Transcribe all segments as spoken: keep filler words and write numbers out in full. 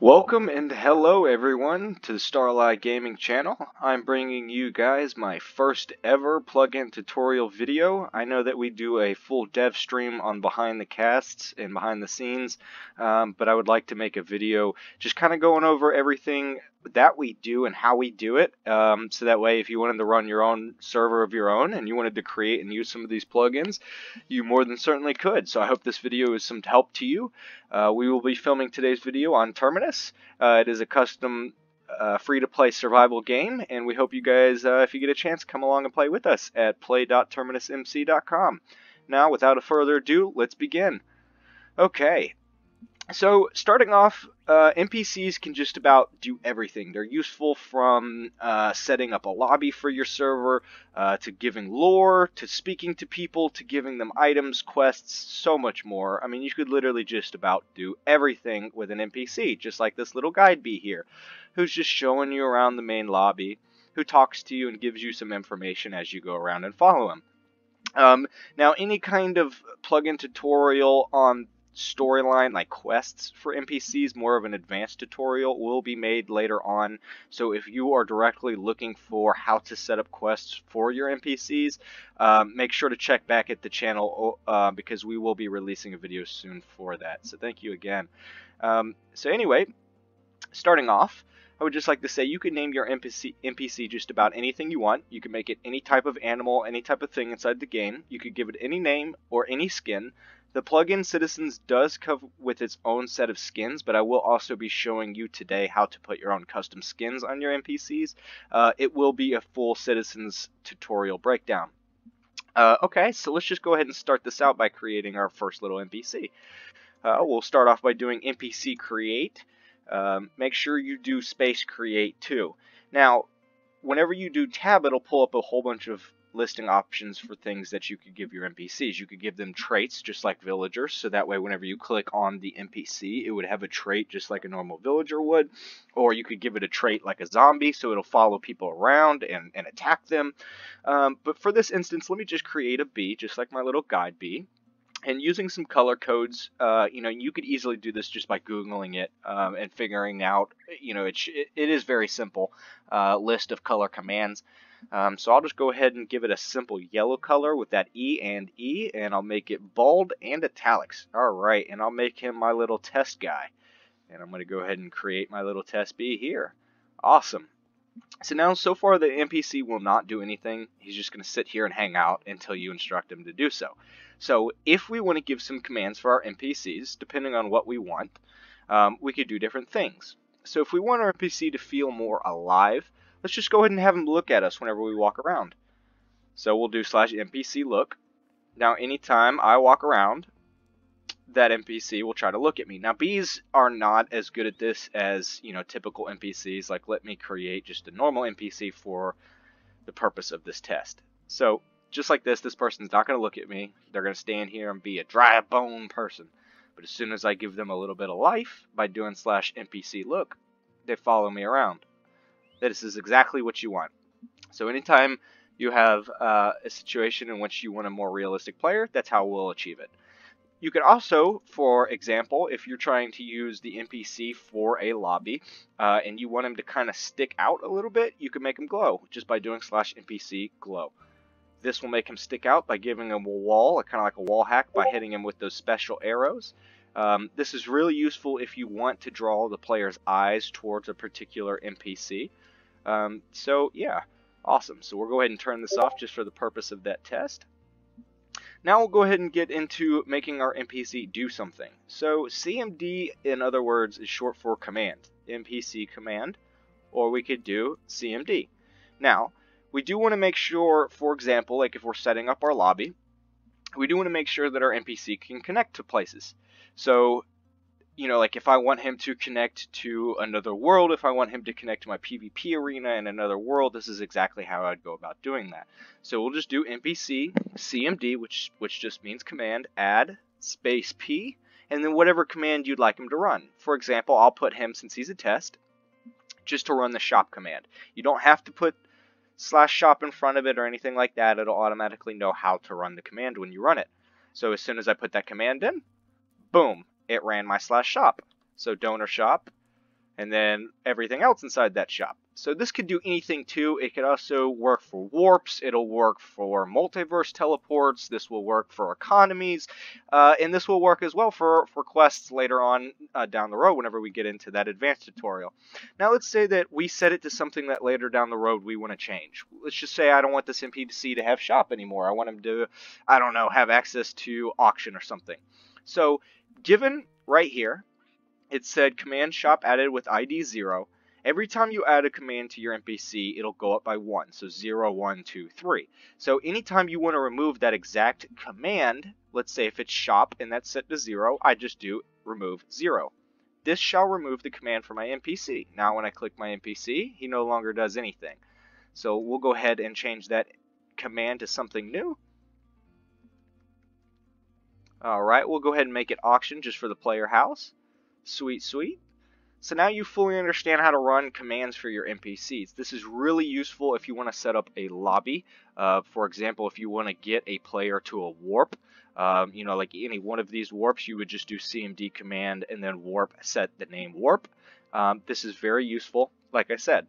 Welcome and hello everyone to the Starlight Gaming channel. I'm bringing you guys my first ever plugin tutorial video. I know that we do a full dev stream on behind the casts and behind the scenes, um, but I would like to make a video just kind of going over everything that we do and how we do it, um, so that way if you wanted to run your own server of your own and you wanted to create and use some of these plugins, you more than certainly could. So I hope this video is some help to you. Uh, we will be filming today's video on Terminus. Uh, it is a custom uh, free-to-play survival game, and we hope you guys, uh, if you get a chance, come along and play with us at play dot terminus m c dot com. Now, without further ado, let's begin. Okay. So, starting off, uh, N P Cs can just about do everything. They're useful from uh, setting up a lobby for your server, uh, to giving lore, to speaking to people, to giving them items, quests, so much more. I mean, you could literally just about do everything with an N P C, just like this little guide bee here, who's just showing you around the main lobby, who talks to you and gives you some information as you go around and follow him. Um, now, any kind of plugin tutorial on storyline, like quests for N P Cs, more of an advanced tutorial, will be made later on. So if you are directly looking for how to set up quests for your N P Cs, um, make sure to check back at the channel, uh, because we will be releasing a video soon for that. So thank you again. Um, so anyway, starting off, I would just like to say you can name your N P C, N P C just about anything you want. You can make it any type of animal, any type of thing inside the game. You could give it any name or any skin. The plugin Citizens does come with its own set of skins, but I will also be showing you today how to put your own custom skins on your N P Cs. Uh, it will be a full Citizens tutorial breakdown. Uh, okay, so let's just go ahead and start this out by creating our first little N P C. Uh, we'll start off by doing N P C create. Um, make sure you do space create too. Now, whenever you do tab, it'll pull up a whole bunch of listing options for things that you could give your N P Cs. You could give them traits just like villagers, so that way whenever you click on the N P C, it would have a trait just like a normal villager would, or you could give it a trait like a zombie, so it'll follow people around and, and attack them. Um, but for this instance, let me just create a bee, just like my little guide bee. And using some color codes, uh, you know, you could easily do this just by Googling it um, and figuring out, you know, it, it is very simple uh, list of color commands. Um, so I'll just go ahead and give it a simple yellow color with that E and E, and I'll make it bold and italics. All right, and I'll make him my little test guy. And I'm going to go ahead and create my little test bee here. Awesome. So now, so far, the N P C will not do anything. He's just going to sit here and hang out until you instruct him to do so. So if we want to give some commands for our N P Cs, depending on what we want, um, we could do different things. So if we want our N P C to feel more alive, let's just go ahead and have him look at us whenever we walk around. So we'll do slash N P C look. Now, anytime I walk around, that N P C will try to look at me. Now, bees are not as good at this as, you know, typical N P Cs. Like, let me create just a normal N P C for the purpose of this test. So just like this, this person's not going to look at me. They're going to stand here and be a dry bone person. But as soon as I give them a little bit of life by doing slash N P C look, they follow me around. This is exactly what you want. So anytime you have uh, a situation in which you want a more realistic player, that's how we'll achieve it. You could also, for example, if you're trying to use the N P C for a lobby uh, and you want him to kind of stick out a little bit, you can make him glow just by doing slash N P C glow. This will make him stick out by giving him a wall, kind of like a wall hack, by hitting him with those special arrows. Um, this is really useful if you want to draw the player's eyes towards a particular N P C. Um, so, yeah, awesome. So we'll go ahead and turn this off just for the purpose of that test. Now we'll go ahead and get into making our N P C do something. So C M D, in other words, is short for command, N P C command, or we could do C M D. Now, we do want to make sure, for example, like if we're setting up our lobby, we do want to make sure that our N P C can connect to places. So, you know, like if I want him to connect to another world, if I want him to connect to my PvP arena in another world, this is exactly how I'd go about doing that. So we'll just do N P C C M D, which which just means command, add space P, and then whatever command you'd like him to run. For example, I'll put him, since he's a test, just to run the shop command. You don't have to put slash shop in front of it or anything like that. It'll automatically know how to run the command when you run it. So as soon as I put that command in, boom, it ran my slash shop. So donor shop, and then everything else inside that shop. So this could do anything too. It could also work for warps. It'll work for multiverse teleports. This will work for economies. Uh, and this will work as well for, for quests later on uh, down the road whenever we get into that advanced tutorial. Now let's say that we set it to something that later down the road we want to change. Let's just say I don't want this N P C to have shop anymore. I want him to, I don't know, have access to auction or something. So given right here, it said command shop added with I D zero. Every time you add a command to your N P C, it'll go up by one. So zero, one, two, three. So anytime you want to remove that exact command, let's say if it's shop and that's set to zero, I just do remove zero. This shall remove the command from my N P C. Now when I click my N P C, he no longer does anything. So we'll go ahead and change that command to something new. All right, we'll go ahead and make it auction just for the player house. Sweet, sweet. So now you fully understand how to run commands for your N P Cs. This is really useful if you want to set up a lobby. Uh, for example, if you want to get a player to a warp, um, you know, like any one of these warps, you would just do C M D command and then warp, set the name warp. Um, this is very useful, like I said.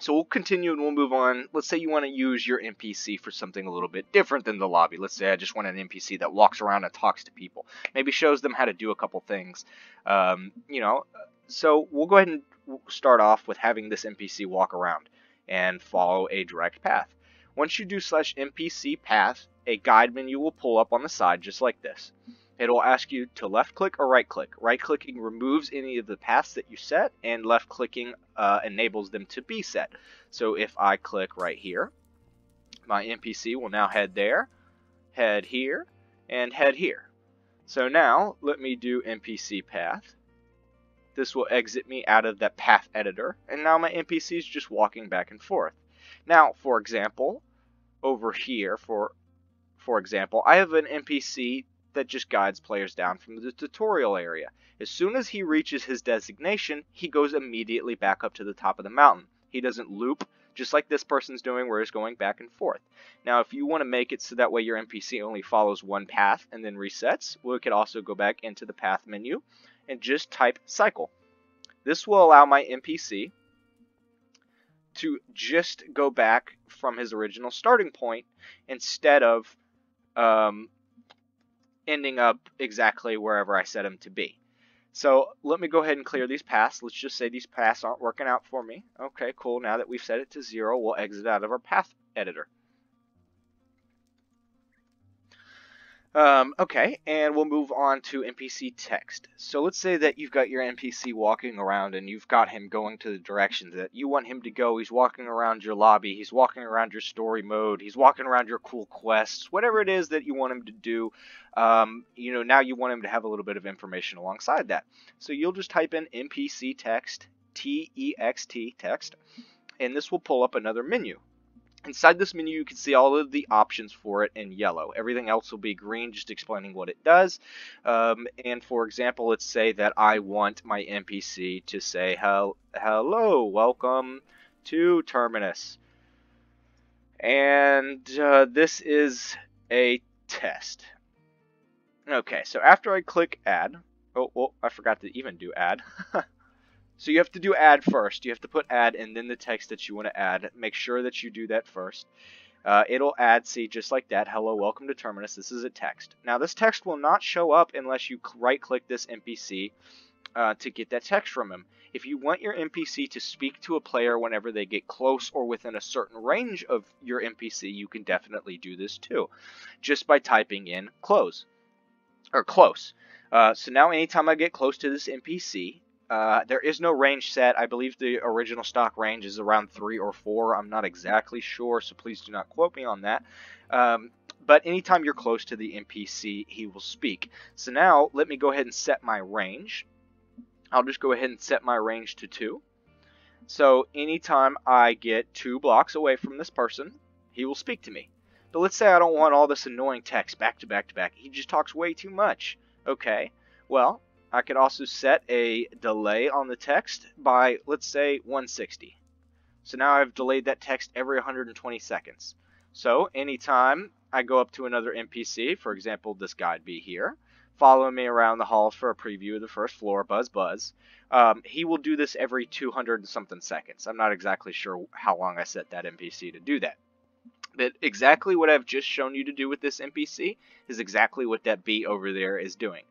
So we'll continue and we'll move on. Let's say you want to use your N P C for something a little bit different than the lobby. Let's say I just want an N P C that walks around and talks to people. Maybe shows them how to do a couple things. Um, you know, so we'll go ahead and start off with having this N P C walk around and follow a direct path. Once you do slash N P C path, a guide menu will pull up on the side just like this. It'll ask you to left click or right click. Right clicking removes any of the paths that you set, and left clicking uh, enables them to be set. So if I click right here, my N P C will now head there, head here, and head here. So now let me do N P C path. This will exit me out of that path editor, and now my N P C is just walking back and forth. Now, for example, over here, for, for example, I have an N P C that just guides players down from the tutorial area. As soon as he reaches his designation, he goes immediately back up to the top of the mountain. He doesn't loop, just like this person's doing, where he's going back and forth. Now, if you want to make it so that way your N P C only follows one path and then resets, we could also go back into the path menu and just type cycle. This will allow my N P C to just go back from his original starting point instead of um, ending up exactly wherever I set him to be. So let me go ahead and clear these paths. Let's just say these paths aren't working out for me. Okay, cool. Now that we've set it to zero, we'll exit out of our path editor. Um, okay, and we'll move on to N P C text. So let's say that you've got your N P C walking around and you've got him going to the direction that you want him to go. He's walking around your lobby. He's walking around your story mode. He's walking around your cool quests, whatever it is that you want him to do. Um, you know, now you want him to have a little bit of information alongside that. So you'll just type in N P C text, T E X T text, and this will pull up another menu. Inside this menu, you can see all of the options for it in yellow. Everything else will be green, just explaining what it does. Um, and for example, let's say that I want my N P C to say, hello, welcome to Terminus. And uh, this is a test. Okay, so after I click add, oh, oh I forgot to even do add. So you have to do add first. You have to put add and then the text that you want to add. Make sure that you do that first. Uh, it'll add, see, just like that. Hello, welcome to Terminus. This is a text. Now, this text will not show up unless you right-click this N P C uh, to get that text from him. If you want your N P C to speak to a player whenever they get close or within a certain range of your N P C, you can definitely do this too, just by typing in close or close. Uh, so now, anytime I get close to this N P C, Uh, there is no range set. I believe the original stock range is around three or four. I'm not exactly sure, so please do not quote me on that. Um, but anytime you're close to the N P C, he will speak. So now let me go ahead and set my range. I'll just go ahead and set my range to two. So anytime I get two blocks away from this person, he will speak to me. But let's say I don't want all this annoying text back to back to back. He just talks way too much. Okay, well, I could also set a delay on the text by, let's say, one sixty. So now I've delayed that text every one hundred twenty seconds. So anytime I go up to another N P C, for example, this guy'd be here, follow me around the halls for a preview of the first floor, buzz buzz. Um, he will do this every two hundred and something seconds. I'm not exactly sure how long I set that N P C to do that. But exactly what I've just shown you to do with this N P C is exactly what that bee over there is doing.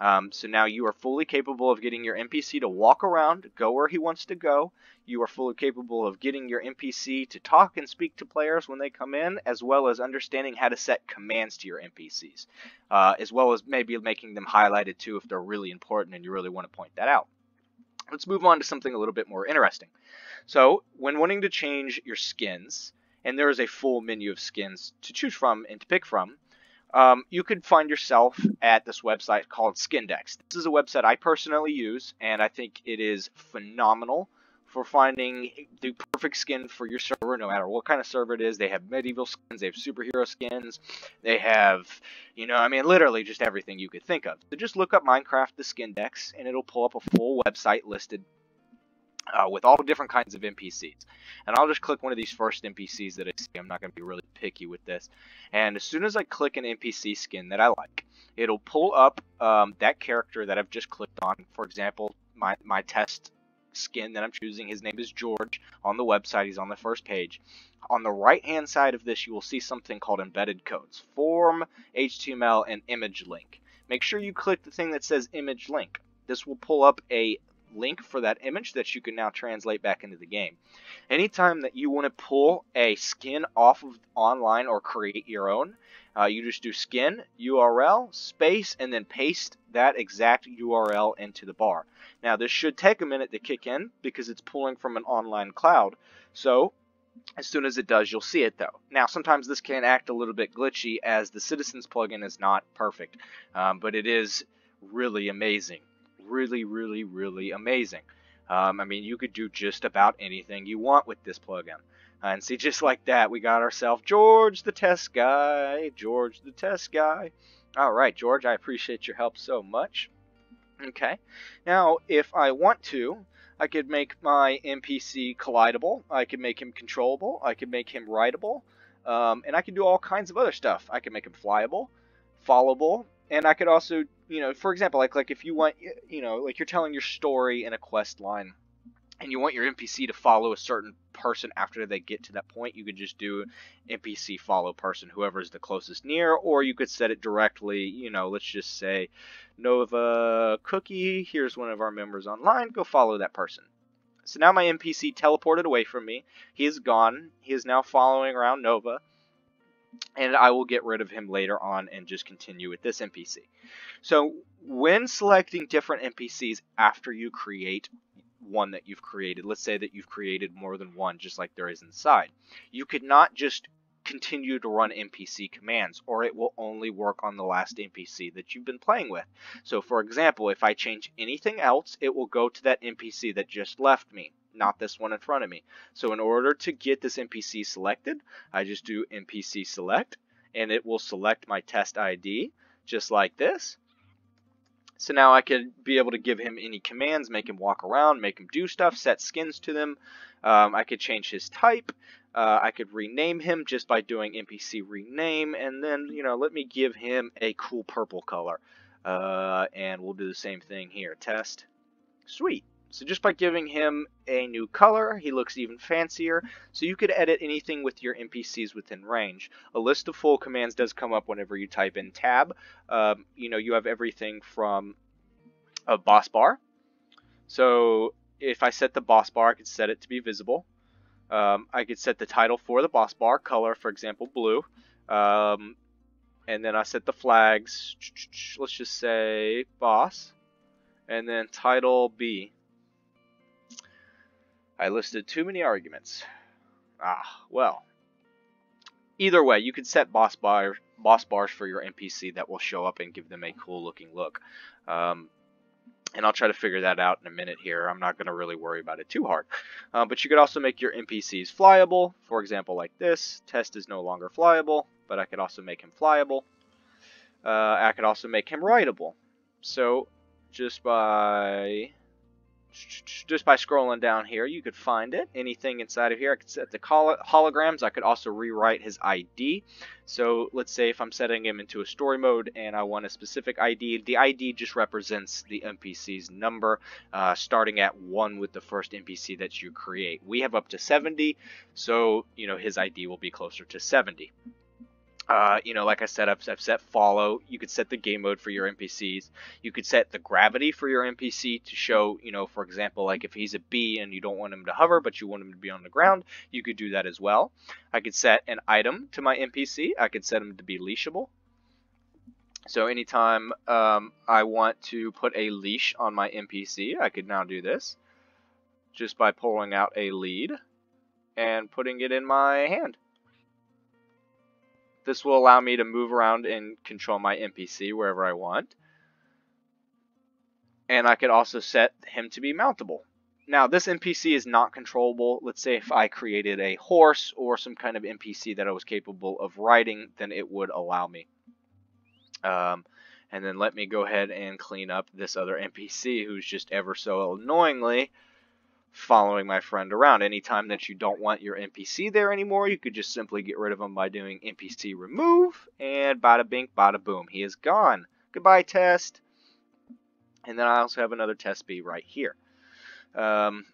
Um, so now you are fully capable of getting your N P C to walk around, go where he wants to go. You are fully capable of getting your N P C to talk and speak to players when they come in, as well as understanding how to set commands to your N P Cs, uh, as well as maybe making them highlighted too if they're really important and you really want to point that out. Let's move on to something a little bit more interesting. So when wanting to change your skins, and there is a full menu of skins to choose from and to pick from, Um, you could find yourself at this website called Skindex. This is a website I personally use, and I think it is phenomenal for finding the perfect skin for your server, no matter what kind of server it is. They have medieval skins, they have superhero skins, they have, you know, I mean, literally just everything you could think of. So just look up Minecraft the Skindex, and it'll pull up a full website listed Uh, with all different kinds of N P Cs. And I'll just click one of these first N P Cs that I see. I'm not going to be really picky with this. And as soon as I click an N P C skin that I like, it'll pull up um, that character that I've just clicked on. For example, my, my test skin that I'm choosing, his name is George. On the website, he's on the first page. On the right-hand side of this, you will see something called embedded codes. Form, H T M L, and image link. Make sure you click the thing that says image link. This will pull up a link for that image that you can now translate back into the game. Anytime that you want to pull a skin off of online or create your own, uh, you just do skin, U R L, space, and then paste that exact U R L into the bar. Now this should take a minute to kick in because it's pulling from an online cloud. So as soon as it does, you'll see it though. Now sometimes this can act a little bit glitchy as the Citizens plugin is not perfect, um, but it is really amazing. Really, really, really amazing. Um, I mean, you could do just about anything you want with this plugin. Uh, and see, just like that, we got ourselves George the Test Guy. George the Test Guy. All right, George, I appreciate your help so much. Okay. Now, if I want to, I could make my N P C collidable. I could make him controllable. I could make him writable. Um, and I could do all kinds of other stuff. I could make him flyable, followable. And I could also, you know, for example, like, like if you want, you know, like you're telling your story in a quest line and you want your N P C to follow a certain person after they get to that point, you could just do N P C follow person, whoever is the closest near, or you could set it directly, you know, let's just say Nova Cookie, here's one of our members online, go follow that person. So now my N P C teleported away from me. He is gone. He is now following around Nova. And I will get rid of him later on and just continue with this N P C. So when selecting different N P Cs after you create one that you've created, let's say that you've created more than one just like there is inside, you could not just continue to run N P C commands or it will only work on the last N P C that you've been playing with. So for example, if I change anything else, it will go to that N P C that just left me, not this one in front of me. So in order to get this N P C selected, I just do N P C select, and it will select my test I D just like this. So now I can be able to give him any commands, make him walk around, make him do stuff, set skins to them. Um, I could change his type. Uh, I could rename him just by doing N P C rename, and then, you know, let me give him a cool purple color. Uh, and we'll do the same thing here. Test. Sweet. So just by giving him a new color, he looks even fancier. So you could edit anything with your N P Cs within range. A list of full commands does come up whenever you type in tab. Um, you know, you have everything from a boss bar. So if I set the boss bar, I could set it to be visible. Um, I could set the title for the boss bar, color, for example, blue. Um, and then I set the flags. Let's just say boss. And then title B. I listed too many arguments. Ah, well. Either way, you could set boss bar, boss bars for your N P C that will show up and give them a cool looking look. Um, and I'll try to figure that out in a minute here. I'm not going to really worry about it too hard. Uh, but you could also make your N P Cs flyable. For example, like this. Test is no longer flyable, but I could also make him flyable. Uh, I could also make him writable. So, just by... just by scrolling down here, you could find it. Anything inside of here, I could set the holograms. I could also rewrite his I D. So let's say if I'm setting him into a story mode and I want a specific I D, the I D just represents the N P C's number, uh, starting at one with the first N P C that you create. We have up to seventy, so you know his I D will be closer to seventy. Uh, you know, like I said, I've, I've set follow. You could set the game mode for your N P Cs. You could set the gravity for your N P C to show, you know, for example, like if he's a bee and you don't want him to hover, but you want him to be on the ground, you could do that as well. I could set an item to my N P C. I could set him to be leashable. So anytime um, I want to put a leash on my N P C, I could now do this just by pulling out a lead and putting it in my hand. This will allow me to move around and control my N P C wherever I want. And I could also set him to be mountable. Now, this N P C is not controllable. Let's say if I created a horse or some kind of N P C that I was capable of riding, then it would allow me. Um, and then let me go ahead and clean up this other N P C who's just ever so annoyingly following my friend around. Anytime that you don't want your N P C there anymore, you could just simply get rid of him by doing N P C remove, and bada bing, bada boom, he is gone. Goodbye, test. And then I also have another test B right here. Um,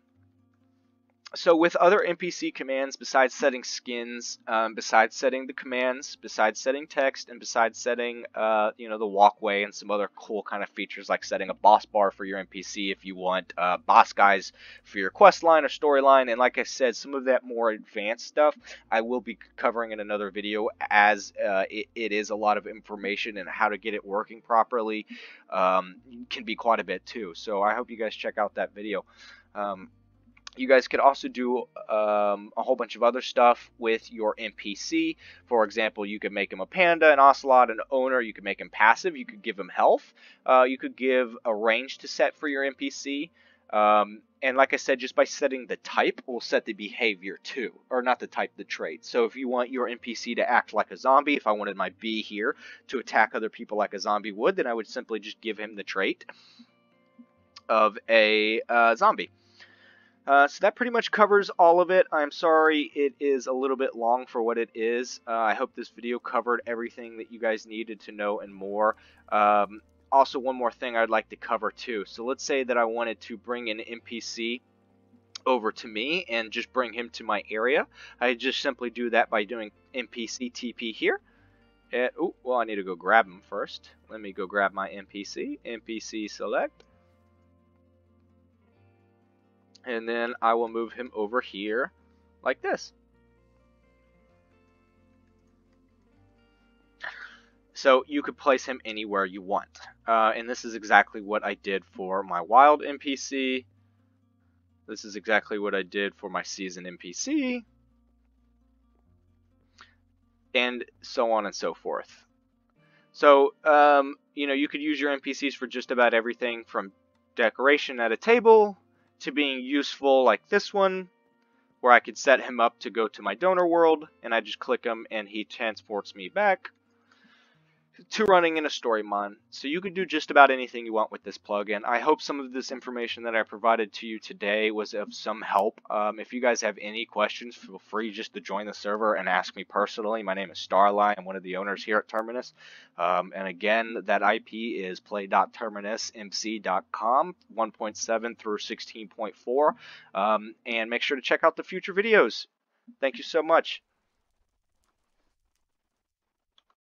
so with other N P C commands, besides setting skins, um, besides setting the commands, besides setting text, and besides setting uh, you know, the walkway and some other cool kind of features like setting a boss bar for your N P C if you want uh, boss guys for your quest line or storyline, and like I said, some of that more advanced stuff I will be covering in another video, as uh, it, it is a lot of information, and how to get it working properly um, can be quite a bit too. So I hope you guys check out that video. Um, You guys could also do um, a whole bunch of other stuff with your N P C. For example, you could make him a panda, an ocelot, an owner. You could make him passive. You could give him health. Uh, you could give a range to set for your N P C. Um, and like I said, just by setting the type, we'll set the behavior too. Or not the type, the trait. So if you want your N P C to act like a zombie, if I wanted my bee here to attack other people like a zombie would, then I would simply just give him the trait of a uh, zombie. Uh, so that pretty much covers all of it. I'm sorry it is a little bit long for what it is. Uh, I hope this video covered everything that you guys needed to know and more. Um, also, one more thing I'd like to cover too. So let's say that I wanted to bring an N P C over to me and just bring him to my area. I just simply do that by doing N P C T P here. And, ooh, well, I need to go grab him first. Let me go grab my N P C. N P C select. And then I will move him over here like this. So you could place him anywhere you want. Uh, and this is exactly what I did for my wild N P C. This is exactly what I did for my seasoned N P C. And so on and so forth. So, um, you know, you could use your N P Cs for just about everything from decoration at a table to being useful like this one, where I could set him up to go to my donor world, and I just click him and he transports me back, to running in a story mon. So you can do just about anything you want with this plugin. I hope some of this information that I provided to you today was of some help. Um, if you guys have any questions, feel free just to join the server and ask me personally. My name is Starlight. I'm one of the owners here at Terminus. Um, and again, that I P is play dot terminus m c dot com, one point seven through sixteen point four. Um, and make sure to check out the future videos. Thank you so much.